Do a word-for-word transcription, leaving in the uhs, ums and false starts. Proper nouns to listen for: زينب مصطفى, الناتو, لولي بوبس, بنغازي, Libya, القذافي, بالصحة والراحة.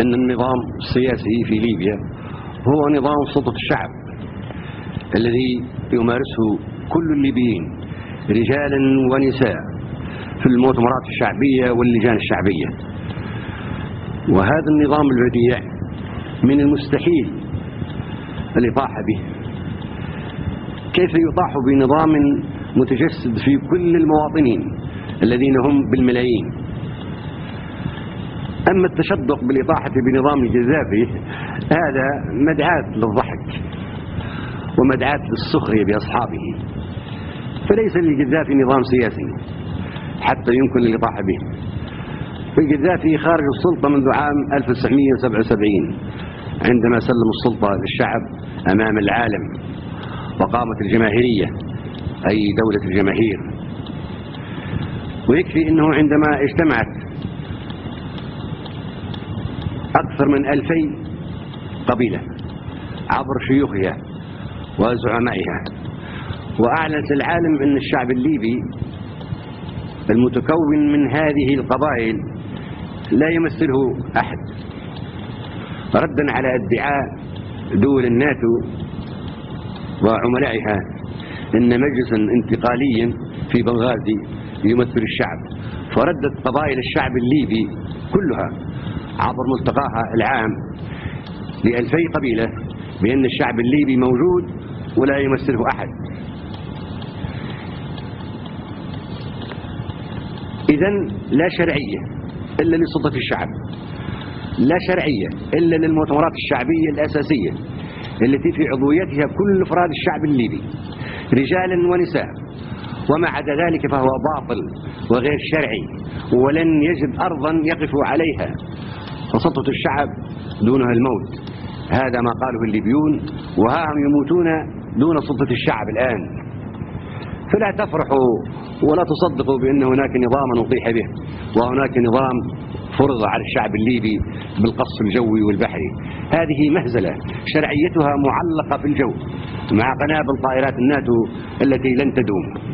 أن النظام السياسي في ليبيا هو نظام سلطة الشعب الذي يمارسه كل الليبيين رجالا ونساء في المؤتمرات الشعبية واللجان الشعبية. وهذا النظام البديع من المستحيل الإطاحة به. كيف يطاح بنظام متجسد في كل المواطنين الذين هم بالملايين؟ أما التشدق بالإطاحة بنظام الجزافي هذا مدعاة للضحك ومدعاة للسخرية بأصحابه، فليس للجزافي نظام سياسي حتى يمكن الإطاحة به. فالجزافي خارج السلطة منذ عام ألف وتسعمئة وسبعة وسبعين عندما سلم السلطة للشعب أمام العالم وقامت الجماهيرية، أي دولة الجماهير. ويكفي أنه عندما اجتمعت أكثر من ألفي قبيلة عبر شيوخها وزعمائها، وأعلنت العالم أن الشعب الليبي المتكون من هذه القبائل لا يمثله أحد، ردا على ادعاء دول الناتو وعملائها أن مجلسا انتقاليا في بنغازي يمثل الشعب. فردت قبائل الشعب الليبي كلها عبر ملتقاها العام لألفي قبيلة بأن الشعب الليبي موجود ولا يمثله أحد. إذن لا شرعية إلا لسلطة الشعب، لا شرعية إلا للمؤتمرات الشعبية الأساسية التي في عضويتها كل أفراد الشعب الليبي رجالا ونساء، وما عدا ذلك فهو باطل وغير شرعي ولن يجد أرضا يقف عليها، فسلطة الشعب دونها الموت. هذا ما قاله الليبيون، وها هم يموتون دون سلطة الشعب الآن. فلا تفرحوا ولا تصدقوا بأن هناك نظاما أطيح به، وهناك نظام فرض على الشعب الليبي بالقصف الجوي والبحري. هذه مهزلة شرعيتها معلقة في الجو مع قنابل طائرات الناتو التي لن تدوم.